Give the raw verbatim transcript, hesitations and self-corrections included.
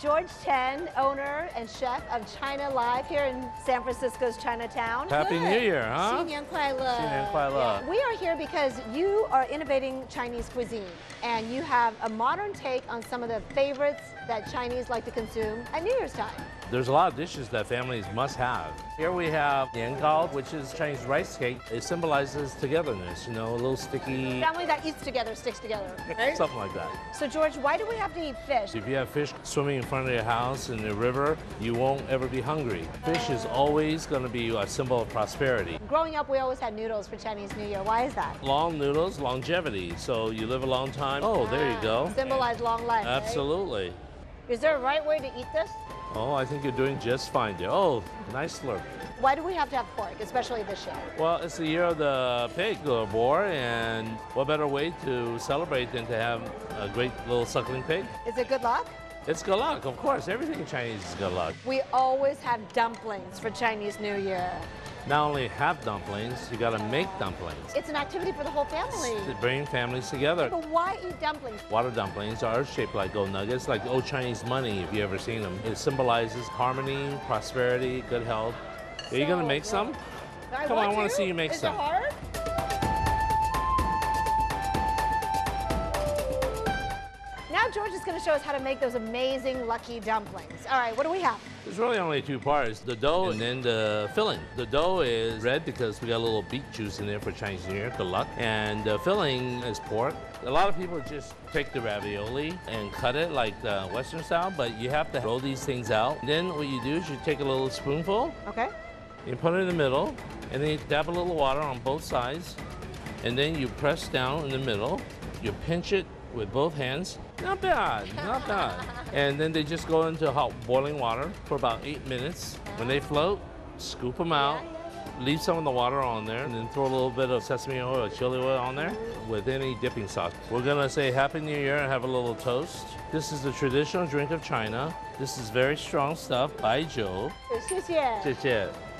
George Chen, owner and chef of China Live here in San Francisco's Chinatown. Happy Good. New Year, huh? Xin Nian Kuai Le. Xin Nian Kuai Le. Yeah. We are here because you are innovating Chinese cuisine, and you have a modern take on some of the favorites that Chinese like to consume at New Year's time. There's a lot of dishes that families must have. Here we have nian gao, which is Chinese rice cake. It symbolizes togetherness, you know, a little sticky. Family that eats together sticks together, right? Something like that. So George, why do we have to eat fish? If you have fish swimming in front of your house in the river, you won't ever be hungry. Fish is always going to be a symbol of prosperity. Growing up, we always had noodles for Chinese New Year. Why is that? Long noodles, longevity. So you live a long time. Oh, ah, there you go. Symbolize long life. Absolutely. Right? Is there a right way to eat this? Oh, I think you're doing just fine there. Oh, nice slurp. Why do we have to have pork, especially this year? Well, it's the year of the pig or boar, and what better way to celebrate than to have a great little suckling pig? Is it good luck? It's good luck, of course. Everything Chinese is good luck. We always have dumplings for Chinese New Year. Not only have dumplings, you gotta make dumplings. It's an activity for the whole family. It's to bring families together. But why eat dumplings? Water dumplings are shaped like gold nuggets, like old Chinese money, if you ever seen them. It symbolizes harmony, prosperity, good health. Are you so, gonna make some? I Come on, I wanna to. see you make is some. Is it hard? Now George is going to show us how to make those amazing lucky dumplings. All right, what do we have? There's really only two parts, the dough and then the filling. The dough is red because we got a little beet juice in there for Chinese New Year, good luck. And the filling is pork. A lot of people just take the ravioli and cut it like the Western style, but you have to roll these things out. And then what you do is you take a little spoonful. Okay. You put it in the middle, and then you dab a little water on both sides, and then you press down in the middle. You pinch it with both hands. Not bad, not bad. And then they just go into hot boiling water for about eight minutes. When they float, scoop them out, leave some of the water on there, and then throw a little bit of sesame oil or chili oil on there with any dipping sauce. We're gonna say Happy New Year and have a little toast. This is the traditional drink of China. This is very strong stuff, baijiu. 谢谢. 谢谢.